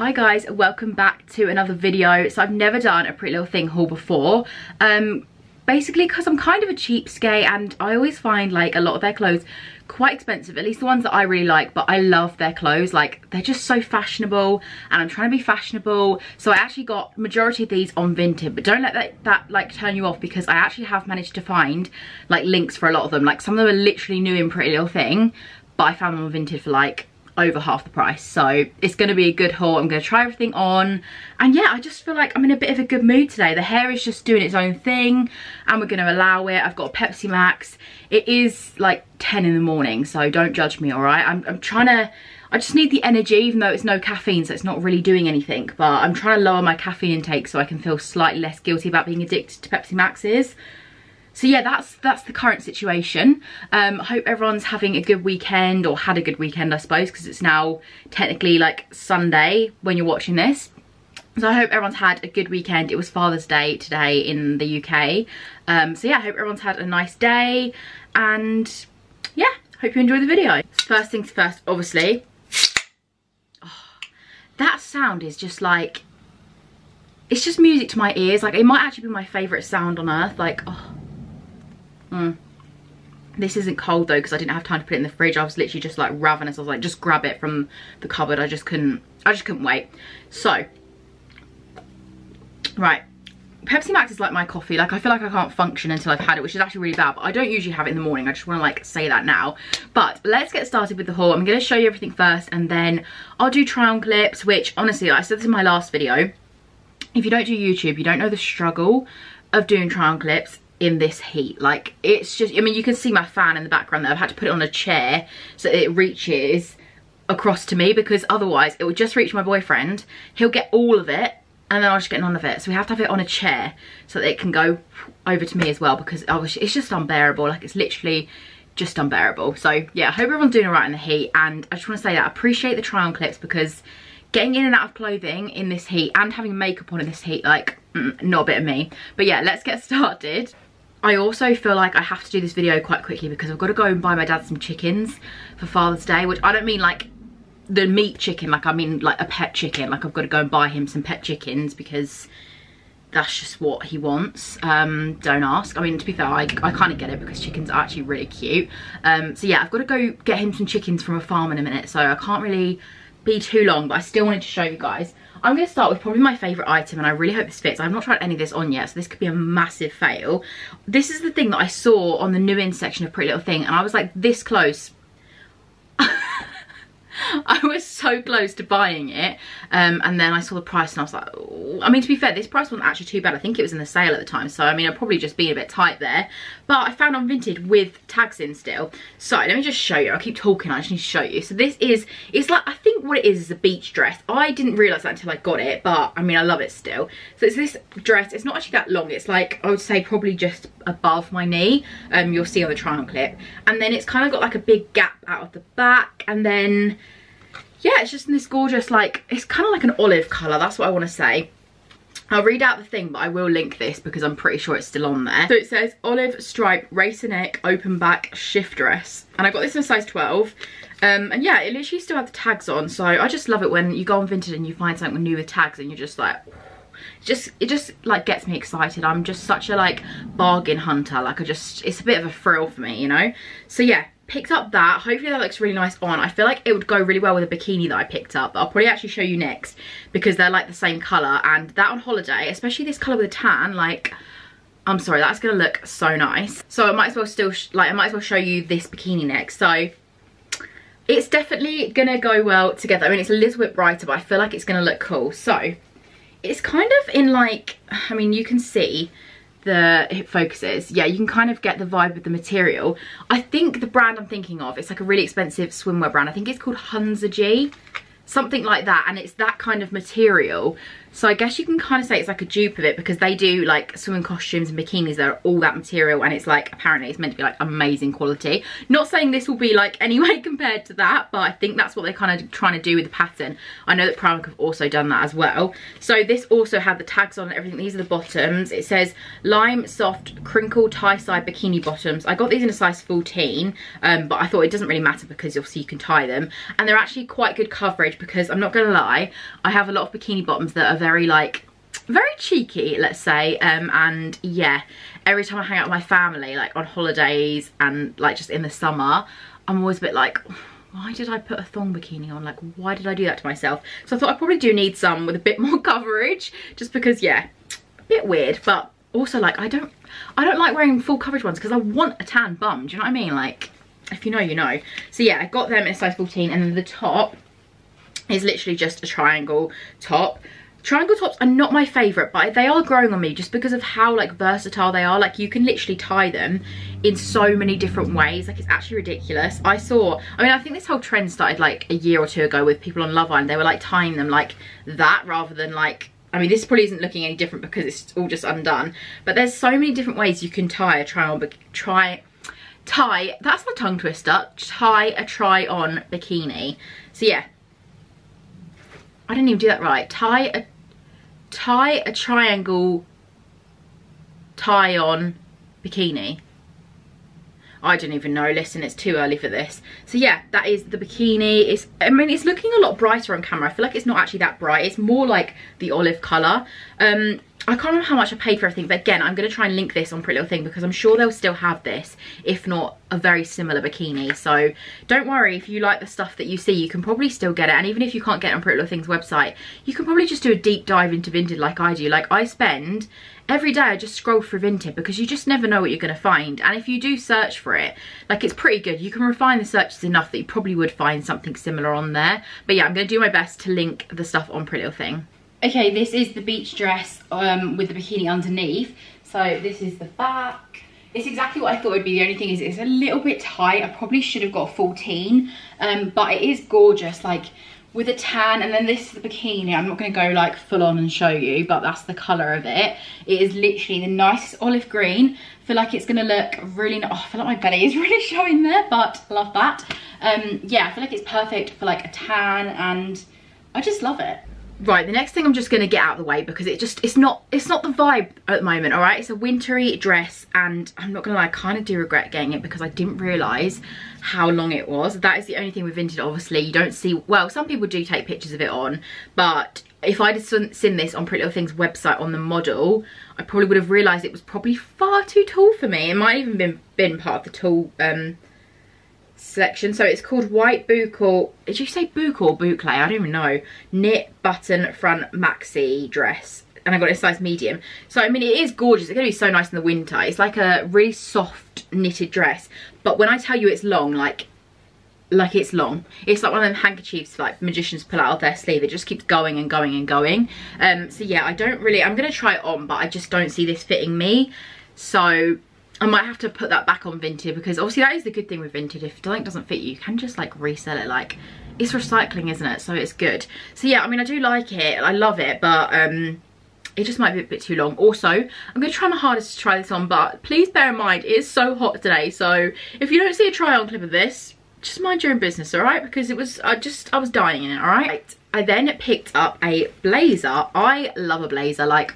Hi guys, welcome back to another video. So I've never done a Pretty Little Thing haul before, basically because I'm kind of a cheapskate and I always find like a lot of their clothes quite expensive, at least the ones that I really like, but I love their clothes. Like, they're just so fashionable and I'm trying to be fashionable. So I actually got majority of these on Vinted, but don't let that like turn you off, because I actually have managed to find like links for a lot of them. Like, some of them are literally new in Pretty Little Thing, but I found them on Vinted for like over half the price. So it's going to be a good haul. I'm going to try everything on, and yeah, I just feel like I'm in a bit of a good mood today. The hair is just doing its own thing and we're going to allow it. I've got a Pepsi Max. It is like 10 in the morning, so don't judge me, all right? I'm trying to, I just need the energy, even though it's no caffeine, so it's not really doing anything, but I'm trying to lower my caffeine intake so I can feel slightly less guilty about being addicted to Pepsi Maxes. So yeah, that's the current situation. I hope everyone's having a good weekend, or had a good weekend, I suppose, because it's now technically like Sunday when you're watching this. So I hope everyone's had a good weekend. It was Father's Day today in the UK. So yeah, I hope everyone's had a nice day, and yeah, hope you enjoy the video. First things first, obviously. Oh, that sound is just like, it's just music to my ears. Like, it might actually be my favourite sound on earth. Like, oh. This isn't cold though, because I didn't have time to put it in the fridge. I was literally just like ravenous. I was like, just grab it from the cupboard. I just couldn't wait. So right, Pepsi Max is like my coffee. Like, I feel like I can't function until I've had it, which is actually really bad, but I don't usually have it in the morning. I just want to like say that now. But let's get started with the haul. I'm going to show you everything first, and then I'll do try on clips, which honestly, like I said this in my last video, if you don't do YouTube, you don't know the struggle of doing try on clips in this heat. Like, it's just, I mean, you can see my fan in the background there. I've had to put it on a chair so it reaches across to me, because otherwise it would just reach my boyfriend. He'll get all of it and then I'll just get none of it. So we have to have it on a chair so that it can go over to me as well, because it's just unbearable. Like, it's literally just unbearable. So yeah, I hope everyone's doing all right in the heat, and I just want to say that I appreciate the try on clips, because getting in and out of clothing in this heat and having makeup on in this heat, like, not a bit of me. But yeah, let's get started. I also feel like I have to do this video quite quickly, because I've got to go and buy my dad some chickens for Father's Day, which I don't mean like the meat chicken, like I mean like a pet chicken. Like, I've got to go and buy him some pet chickens because that's just what he wants. Don't ask. I mean, to be fair, I kind of get it, because chickens are actually really cute. So yeah, I've got to go get him some chickens from a farm in a minute, so I can't really be too long, but I still wanted to show you guys. I'm going to start with probably my favourite item, and I really hope this fits. I've not tried any of this on yet, so this could be a massive fail. This is the thing that I saw on the new in section of Pretty Little Thing, and I was like this close. I was so close to buying it, and then I saw the price and I was like, oh. I mean, to be fair, this price wasn't actually too bad. I think it was in the sale at the time, so I mean, I'd probably just been a bit tight there. But I found on Vinted with tags in still. So let me just show you. I keep talking, I just need to show you. So this is, it's like, I think what it is a beach dress. I didn't realise that until I got it, but I mean, I love it still. So it's this dress. It's not actually that long. It's like, I would say probably just above my knee. You'll see on the try on clip. And then it's kind of got like a big gap out of the back, and then yeah, it's just in this gorgeous, like, it's kind of like an olive colour. That's what I want to say. I'll read out the thing, but I will link this because I'm pretty sure it's still on there. So it says olive stripe, racer neck, open back, shift dress. And I got this in a size 12. And yeah, it literally still had the tags on. So I just love it when you go on Vinted and you find something new with tags, and you're just like, it just like gets me excited. I'm just such a like bargain hunter. Like, it's a bit of a thrill for me, you know? So yeah. Picked up that. Hopefully that looks really nice on. I feel like it would go really well with a bikini that I picked up, but I'll probably actually show you next, because they're like the same colour, and that on holiday, especially this colour with a tan, like, I'm sorry, that's going to look so nice. So I might as well show you this bikini next. So it's definitely going to go well together. I mean, it's a little bit brighter, but I feel like it's going to look cool. So it's kind of in like, I mean, you can see it focuses. Yeah, you can kind of get the vibe of the material. I think the brand I'm thinking of, it's like a really expensive swimwear brand. I think it's called Hunza G, something like that, and it's that kind of material. So I guess you can kind of say it's like a dupe of it, because they do like swimming costumes and bikinis that are all that material, and it's like, apparently it's meant to be like amazing quality. Not saying this will be like anyway compared to that, but I think that's what they're kind of trying to do with the pattern. I know that Primark have also done that as well. So this also had the tags on and everything. These are the bottoms. It says lime soft crinkle tie side bikini bottoms. I got these in a size 14, but I thought it doesn't really matter because obviously you can tie them, and they're actually quite good coverage because I'm not gonna lie, I have a lot of bikini bottoms that are very cheeky, let's say, and yeah, every time I hang out with my family, like on holidays and like just in the summer, I'm always a bit like, why did I put a thong bikini on? Like, why did I do that to myself? So I thought I probably do need some with a bit more coverage, just because, yeah, a bit weird, but also like I don't like wearing full coverage ones because I want a tan bum, do you know what I mean? Like, if you know, you know. So yeah, I got them in a size 14, and then the top is literally just a triangle top. Triangle tops are not my favourite, but they are growing on me just because of how like versatile they are. Like, you can literally tie them in so many different ways. Like, it's actually ridiculous. I think this whole trend started like a year or two ago with people on Love Island. They were like tying them like that rather than like, I mean, this probably isn't looking any different because it's all just undone, but there's so many different ways you can tie a try-on bikini. So yeah, I didn't even do that right. Tie a triangle tie-on bikini. I don't even know. Listen, it's too early for this. So yeah, that is the bikini. It's, I mean, it's looking a lot brighter on camera. I feel like it's not actually that bright. It's more like the olive colour. I can't remember how much I paid for everything, but again, I'm going to try and link this on Pretty Little Thing because I'm sure they'll still have this, if not a very similar bikini. So don't worry, if you like the stuff that you see, you can probably still get it. And even if you can't get it on Pretty Little Thing's website, you can probably just do a deep dive into Vinted like I do. Like, I spend every day, I just scroll through Vinted because you just never know what you're going to find. And if you do search for it, like, it's pretty good. You can refine the searches enough that you probably would find something similar on there. But yeah, I'm going to do my best to link the stuff on Pretty Little Thing. Okay, this is the beach dress with the bikini underneath. So this is the back. It's exactly what I thought it would be. The only thing is it's a little bit tight. I probably should have got a 14, but it is gorgeous, like with a tan. And then this is the bikini. I'm not going to go like full on and show you, but that's the colour of it. It is literally the nicest olive green. I feel like it's going to look really nice. Oh, I feel like my belly is really showing there, but I love that. Yeah, I feel like it's perfect for like a tan, and I just love it. Right, the next thing I'm just going to get out of the way because it's not the vibe at the moment, all right? It's a wintry dress, and I'm not going to lie, I kind of do regret getting it because I didn't realise how long it was. That is the only thing with Vinted, obviously. You don't see, well, some people do take pictures of it on, but if I'd have seen this on Pretty Little Thing's website on the model, I probably would have realised it was probably far too tall for me. It might have even been part of the tall selection. So it's called white boucle, did you say boucle or boucle? I don't even know. Knit button front maxi dress, and I got it in size medium. So I mean, it is gorgeous. It's gonna be so nice in the winter. It's like a really soft knitted dress, but when I tell you it's long, like it's long, it's like one of them handkerchiefs like magicians pull out of their sleeve. It just keeps going and going and going. So yeah, I don't really, I'm gonna try it on, but I just don't see this fitting me, so I might have to put that back on Vinted, because obviously that is the good thing with Vinted. If something doesn't fit you, you can just like resell it. Like, it's recycling, isn't it? So it's good. So yeah, I mean, I do like it. I love it, but it just might be a bit too long. Also, I'm going to try my hardest to try this on, but please bear in mind, it is so hot today. So if you don't see a try on clip of this, just mind your own business, all right? Because it was, I was dying in it, all right? I then picked up a blazer. I love a blazer. Like,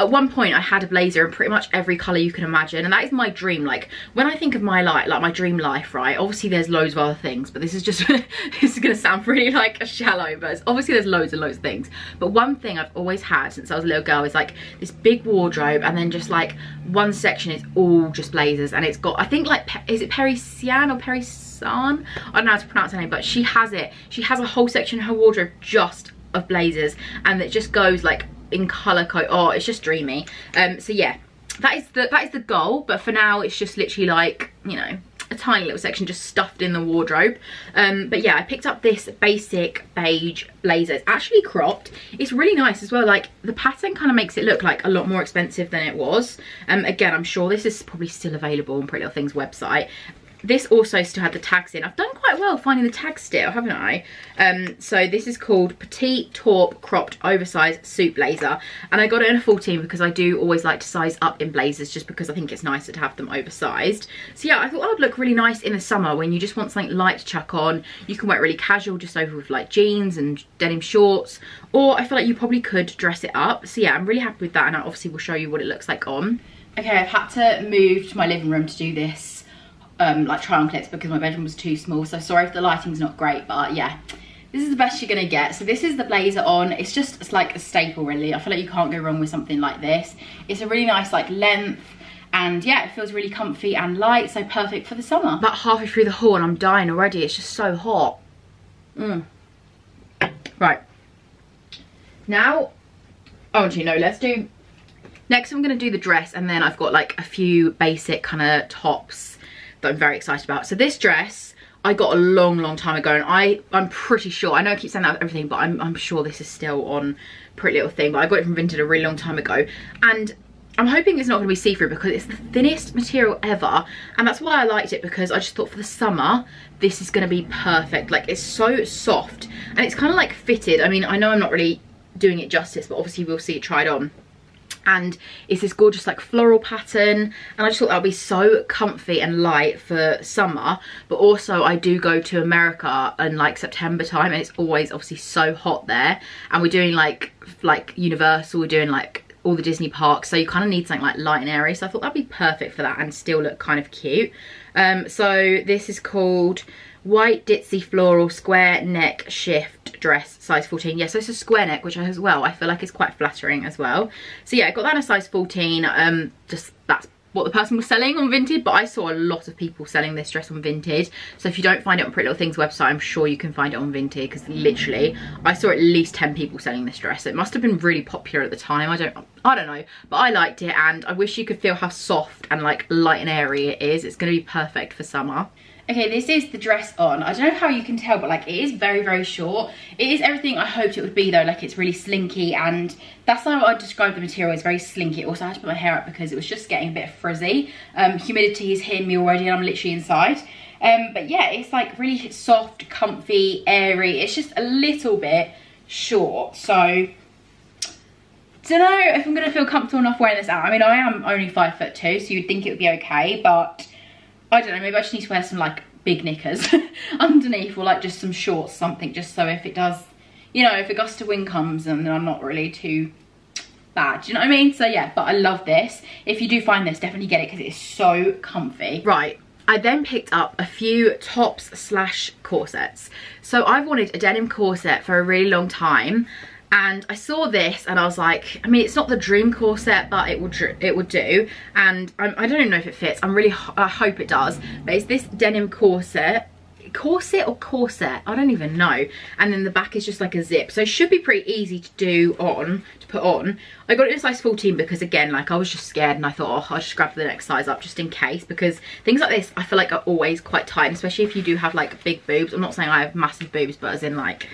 at one point I had a blazer in pretty much every colour you can imagine, and that is my dream. Like, when I think of my life, like my dream life, right, obviously there's loads of other things, but this is just this is gonna sound really like shallow, but obviously there's loads and loads of things, but one thing I've always had since I was a little girl is like this big wardrobe, and then just like one section is all just blazers, and it's got, I think, like, is it Perisian or Perisan? I don't know how to pronounce her name, but she has a whole section in her wardrobe just of blazers, and it just goes like in colour code. Oh, it's just dreamy. So yeah, that is the goal, but for now it's just literally like, you know, a tiny little section just stuffed in the wardrobe. But yeah, I picked up this basic beige blazer. It's actually cropped. It's really nice as well. Like, the pattern kind of makes it look like a lot more expensive than it was. Again, I'm sure this is probably still available on Pretty Little Thing's website. This also still had the tags in. I've done quite well finding the tags still, haven't I? So this is called Petite Taupe Cropped Oversized Suit Blazer, and I got it in a 14 because I do always like to size up in blazers, just because I think it's nicer to have them oversized. So yeah, I thought that would look really nice in the summer when you just want something light to chuck on. You can wear it really casual, just over with like jeans and denim shorts, or I feel like you probably could dress it up. So yeah, I'm really happy with that, and I obviously will show you what it looks like on. Okay, I've had to move to my living room to do this like try on clips because my bedroom was too small, so sorry if the lighting's not great, but yeah, This is the best you're gonna get. So this is the blazer on. It's just, it's like a staple really. I feel like you can't go wrong with something like this. It's a really nice like length. And yeah, it feels really comfy and light, so perfect for the summer. I'm about halfway through the haul and I'm dying already. It's just so hot. Right. Now, let's do... Next I'm going to do the dress, and then I've got like a few basic kind of tops that I'm very excited about. So this dress I got a long time ago, and I'm pretty sure, I know I keep saying that with everything, but I'm sure this is still on Pretty Little Thing, but I got it from Vinted a really long time ago. And I'm hoping it's not going to be see-through because it's the thinnest material ever, and that's why I liked it, because I just thought for the summer this is going to be perfect. Like, it's so soft and it's kind of like fitted. I mean, I know I'm not really doing it justice, but obviously we'll see it tried on. And it's this gorgeous like floral pattern, and I just thought that would be so comfy and light for summer. But also I do go to America in like September time, and it's always obviously so hot there, and we're doing like Universal, we're doing like all the Disney parks, so you kind of need something like light and airy. So I thought that'd be perfect for that and still look kind of cute. So this is called White Ditzy Floral Square Neck Shift Dress, size 14. Yeah, so it's a square neck, which as well I feel like is quite flattering as well. So yeah, I got that in a size 14. Just that's what the person was selling on Vinted, but I saw a lot of people selling this dress on Vinted. So if you don't find it on Pretty Little Thing's website, I'm sure you can find it on Vinted, because literally I saw at least 10 people selling this dress. It must have been really popular at the time. I don't know, but I liked it, and I wish you could feel how soft and like light and airy it is. It's going to be perfect for summer. Okay, this is the dress on. I don't know how you can tell, but like it is very short. It is everything I hoped it would be though. Like, it's really slinky, and that's how I describe the material, as very slinky. Also, I had to put my hair up because it was just getting a bit frizzy. Humidity is hitting me already and I'm literally inside. But yeah, it's like really soft, comfy, airy. It's just a little bit short, so... Don't know if I'm gonna feel comfortable enough wearing this out. I mean, I am only 5'2", so you'd think it would be okay, but... I don't know, maybe I just need to wear some like big knickers underneath, or like just some shorts, something, just so if it does, you know, if a gust of wind comes, and then I'm not really too bad, do you know what I mean? So yeah, but I love this. If you do find this, definitely get it because it's so comfy. Right, I then picked up a few tops slash corsets. So I've wanted a denim corset for a really long time, and I saw this and I was like, I mean, it's not the dream corset, but it would do. And I don't even know if it fits. I hope it does. But it's this denim corset, I don't even know. And then the back is just like a zip, so it should be pretty easy to put on. I got it in size 14 because, again, like I was just scared, and I thought, oh, I'll just grab the next size up just in case, because things like this I feel like are always quite tight, and especially if you do have like big boobs. I'm not saying I have massive boobs, but as in like,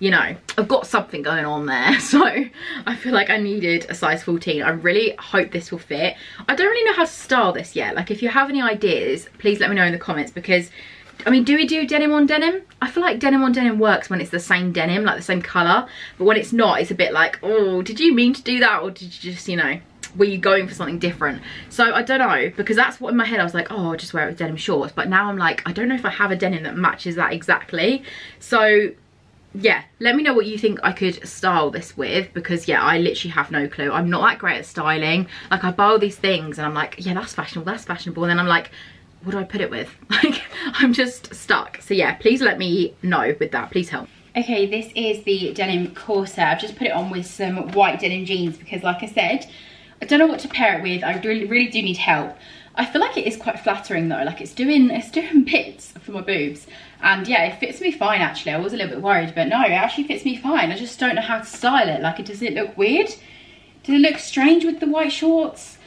you know, I've got something going on there, so I feel like I needed a size 14. I really hope this will fit. I don't really know how to style this yet. Like, if you have any ideas, please let me know in the comments, because, I mean, do we do denim on denim? I feel like denim on denim works when it's the same denim, like the same colour, but when it's not, it's a bit like, oh, did you mean to do that, or did you just, you know, were you going for something different? So I don't know, because that's what in my head I was like, oh, I'll just wear it with denim shorts, but now I'm like, I don't know if I have a denim that matches that exactly. So... yeah, let me know what you think I could style this with, because yeah, I literally have no clue. I'm not that great at styling. Like, I buy all these things and I'm like, yeah, that's fashionable, and then I'm like, what do I put it with? Like, I'm just stuck. So yeah, please let me know with that, please help. Okay, this is the denim corset. I've just put it on with some white denim jeans, because like I said, I don't know what to pair it with. I really do need help. I feel like it is quite flattering though, like it's doing bits for my boobs. And yeah, it fits me fine actually. I was a little bit worried, but no, it actually fits me fine. I just don't know how to style it. Like, does it look weird? Does it look strange with the white shorts?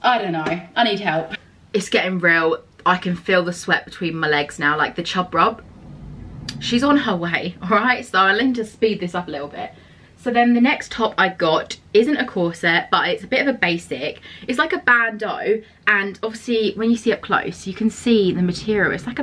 I don't know, I need help. It's getting real. I can feel the sweat between my legs now, like the chub rub. She's on her way, all right? So I'll just speed this up a little bit. So then the next top I got isn't a corset, but it's a bit of a basic. It's like a bandeau, and obviously when you see up close, you can see the material. It's like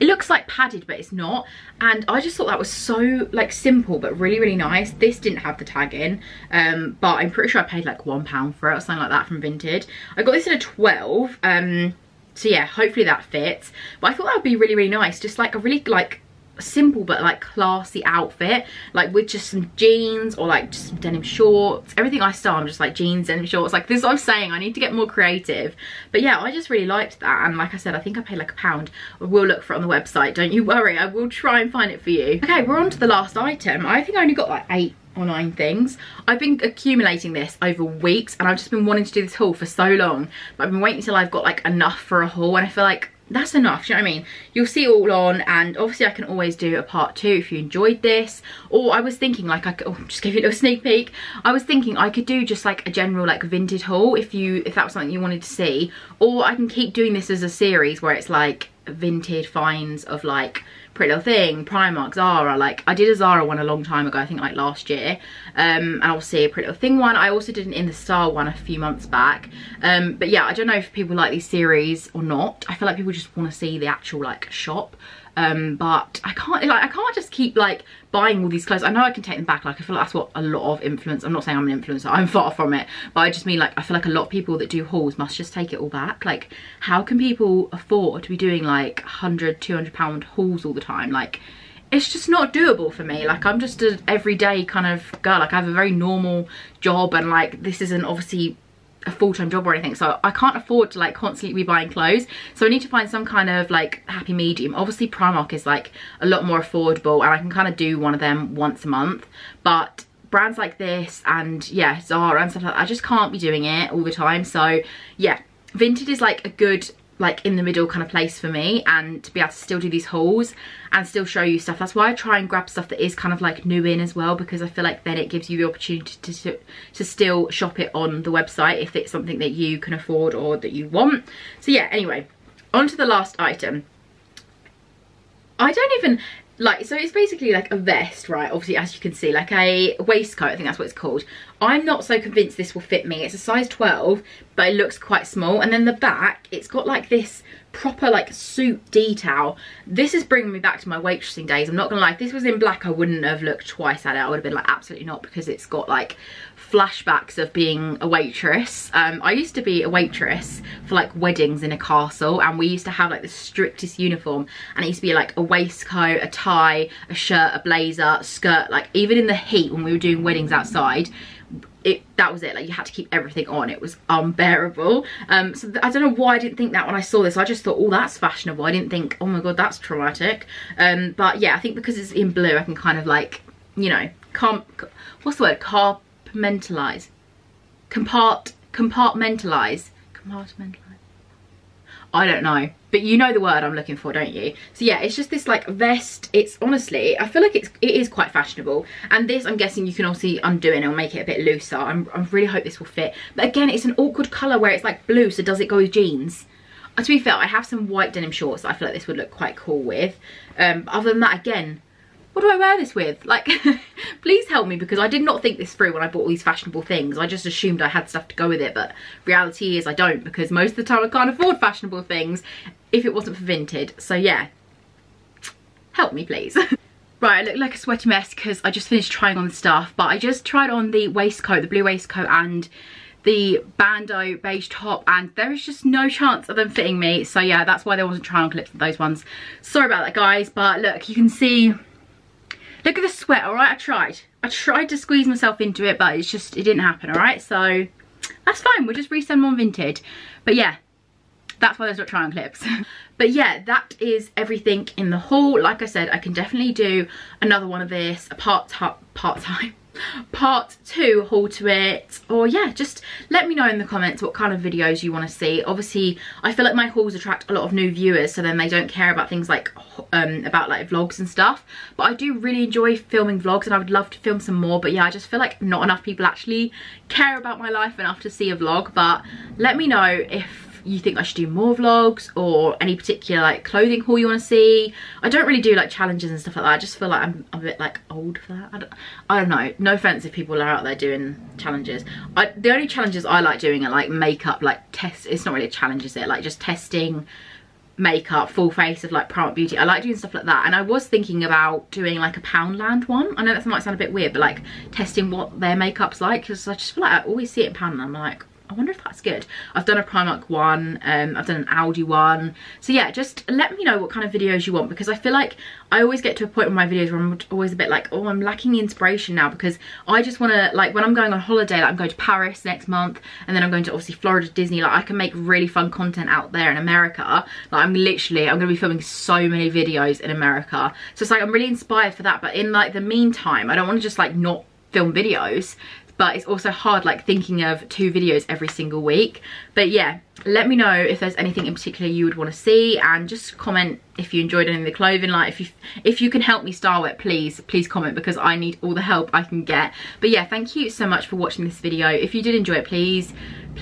it looks like padded, but it's not. And I just thought that was so like simple, but really nice. This didn't have the tag in, but I'm pretty sure I paid like £1 for it or something like that from Vinted. I got this in a 12, so yeah, hopefully that fits. But I thought that would be really nice, just like a really like simple but like classy outfit, like with just some jeans or like just some denim shorts. Everything I saw, I'm just like jeans, denim shorts, like this is what I'm saying, I need to get more creative. But yeah, I just really liked that, and like I said, I think I paid like £1. I will look for it on the website, don't you worry, I will try and find it for you. Okay, we're on to the last item. I think I only got like 8 or 9 things. I've been accumulating this over weeks, and I've just been wanting to do this haul for so long, but I've been waiting till I've got like enough for a haul, and I feel like that's enough, do you know what I mean? You'll see it all on, and obviously I can always do a part 2 if you enjoyed this. Or I was thinking like I could, oh, just give you a little sneak peek, I was thinking I could do just like a general like Vinted haul if that was something you wanted to see. Or I can keep doing this as a series where it's like Vinted finds of like Pretty Little Thing, Primark, Zara. Like I did a Zara one a long time ago, I think like last year, and obviously a Pretty Little Thing one. I also did an In the Star one a few months back, but yeah, I don't know if people like these series or not. I feel like people just want to see the actual like shop, but I can't just keep like buying all these clothes. I know I can take them back, like I feel like that's what a lot of influencers, I'm not saying I'm an influencer, I'm far from it, but I just mean like I feel like a lot of people that do hauls must just take it all back. Like how can people afford to be doing like £100, £200 hauls all the time? Like it's just not doable for me. Like I'm just an everyday kind of girl, like I have a very normal job, and like this isn't obviously a full-time job or anything, so I can't afford to like constantly be buying clothes. So I need to find some kind of like happy medium. Obviously Primark is like a lot more affordable, and I can kind of do one of them once a month, but brands like this and yeah, Zara and stuff like that, I just can't be doing it all the time. So yeah, Vinted is like a good like in the middle kind of place for me, and to be able to still do these hauls and still show you stuff. That's why I try and grab stuff that is kind of like new in as well, because I feel like then it gives you the opportunity to still shop it on the website if it's something that you can afford or that you want. So yeah, anyway, on to the last item. I don't even like, so it's basically like a vest, right? Obviously, as you can see, like a waistcoat, I think that's what it's called. I'm not so convinced this will fit me. It's a size 12, but it looks quite small. And then the back, it's got like this proper like suit detail. This is bringing me back to my waitressing days, I'm not gonna lie. If this was in black, I wouldn't have looked twice at it. I would have been like, absolutely not, because it's got like flashbacks of being a waitress. I used to be a waitress for like weddings in a castle, and we used to have like the strictest uniform, and it used to be like a waistcoat, a tie, a shirt, a blazer, skirt. Like even in the heat when we were doing weddings outside, that was it, like you had to keep everything on. It was unbearable. So I don't know why I didn't think that when I saw this. I just thought, oh, that's fashionable. I didn't think, oh my god, that's traumatic. But yeah, I think because it's in blue, I can kind of like, you know, what's the word, compartmentalize, compartmentalize. I don't know, but you know the word I'm looking for, don't you? So yeah, it's just this like vest. It's honestly, I feel like it is quite fashionable, and this, I'm guessing you can obviously undo it and make it a bit looser. I really hope this will fit, but again, it's an awkward colour where it's like blue, so does it go with jeans? To be fair, I have some white denim shorts that I feel like this would look quite cool with. Other than that, again, what do I wear this with? Like, please help me, because I did not think this through when I bought all these fashionable things. I just assumed I had stuff to go with it, but reality is I don't, because most of the time I can't afford fashionable things if it wasn't for Vinted. So yeah, help me please. Right, I look like a sweaty mess because I just finished trying on the stuff, but I just tried on the waistcoat, the blue waistcoat, and the bandeau beige top, and there is just no chance of them fitting me. So yeah, that's why there wasn't try on clips for those ones. Sorry about that guys, but look, you can see, look at the sweat, all right? I tried to squeeze myself into it, but it's just, it didn't happen, all right? So that's fine, we'll just resend them on Vinted. But yeah, that's why there's not try on clips. But yeah, that is everything in the haul. Like I said, I can definitely do another one of this, a part two haul to it. Or yeah, just let me know in the comments what kind of videos you want to see. Obviously I feel like my hauls attract a lot of new viewers, so then they don't care about things like about like vlogs and stuff, but I do really enjoy filming vlogs, and I would love to film some more. But yeah, I just feel like not enough people actually care about my life enough to see a vlog. But let me know if you think I should do more vlogs, or any particular like clothing haul you want to see. I don't really do like challenges and stuff like that. I just feel like I'm a bit like old for that. I don't know, no offense if people are out there doing challenges. The only challenges I like doing are like makeup, like test, it's not really a challenge, is it? Like just testing makeup, full face of like Primark Beauty. I like doing stuff like that, and I was thinking about doing like a Poundland one. I know that might sound a bit weird, but like testing what their makeup's like, because I just feel like I always see it in Poundland, I'm like, I wonder if that's good. I've done a Primark one, I've done an Aldi one. So yeah, just let me know what kind of videos you want, because I feel like I always get to a point in my videos where I'm always a bit like, oh, I'm lacking the inspiration now, because I just want to, like, when I'm going on holiday, like I'm going to Paris next month, and then I'm going to obviously Florida, Disney, like I can make really fun content out there in America. Like I'm gonna be filming so many videos in America. So it's like, I'm really inspired for that, but in like the meantime, I don't want to just like not film videos. But it's also hard, like, thinking of 2 videos every single week. But yeah, let me know if there's anything in particular you would want to see, and just comment if you enjoyed any of the clothing. Like, if you can help me style it, please comment, because I need all the help I can get. But yeah, thank you so much for watching this video. If you did enjoy it, please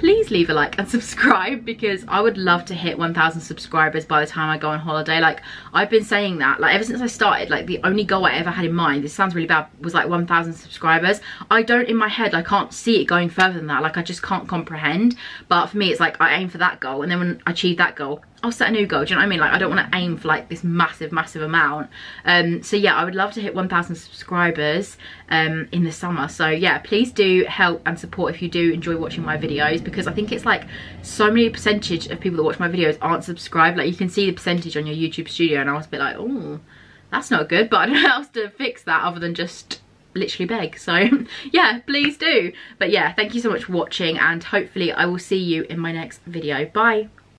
leave a like and subscribe, because I would love to hit 1,000 subscribers by the time I go on holiday. Like, I've been saying that, like, ever since I started, like, the only goal I ever had in mind, this sounds really bad, was like 1,000 subscribers. I don't, in my head, I can't see it going further than that. Like, I just can't comprehend. But for me, it's like, I aim for that goal, and then when I achieve that goal, I'll set a new goal. Do you know what I mean? Like, I don't want to aim for like this massive amount. So yeah, I would love to hit 1,000 subscribers in the summer. So yeah, please do help and support if you do enjoy watching my videos, because I think it's like so many percentage of people that watch my videos aren't subscribed. Like, you can see the percentage on your YouTube Studio, and I was a bit like, oh, that's not good, but I don't know how else to fix that other than just literally beg. So yeah, please do. But yeah, thank you so much for watching, and hopefully I will see you in my next video. Bye.